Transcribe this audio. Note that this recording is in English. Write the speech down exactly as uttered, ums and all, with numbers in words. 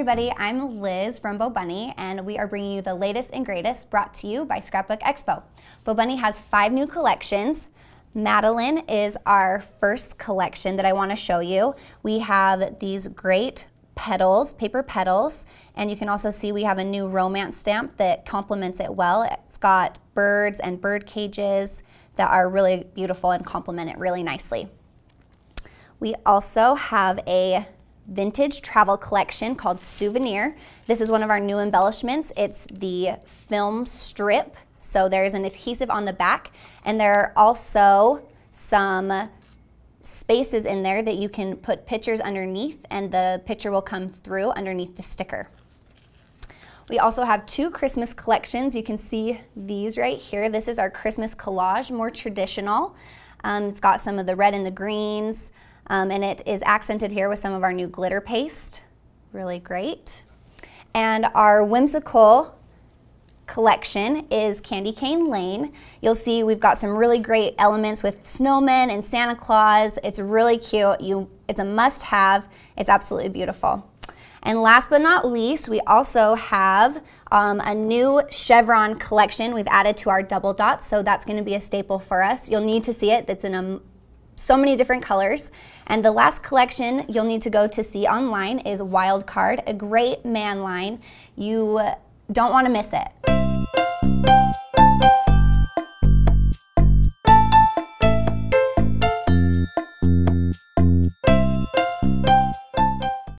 everybody, I'm Liz from BoBunny, and we are bringing you the latest and greatest brought to you by Scrapbook Expo. BoBunny has five new collections. Madeleine is our first collection that I want to show you. We have these great petals, paper petals, and you can also see we have a new romance stamp that complements it well. It's got birds and bird cages that are really beautiful and complement it really nicely. We also have a vintage travel collection called Souvenir. This is one of our new embellishments. It's the film strip, so there's an adhesive on the back, and there are also some spaces in there that you can put pictures underneath, and the picture will come through underneath the sticker. We also have two Christmas collections. You can see these right here. This is our Christmas collage, more traditional. Um, it's got some of the red and the greens, um, and it is accented here with some of our new glitter paste. Really great. And our whimsical collection is Candy Cane Lane. You'll see we've got some really great elements with snowmen and Santa Claus. It's really cute. You, it's a must-have. It's absolutely beautiful. And last but not least, we also have um, a new chevron collection we've added to our double dots, so that's going to be a staple for us. You'll need to see it. It's in um, so many different colors. And the last collection you'll need to go to see online is Wild Card, a great man line. You don't want to miss it.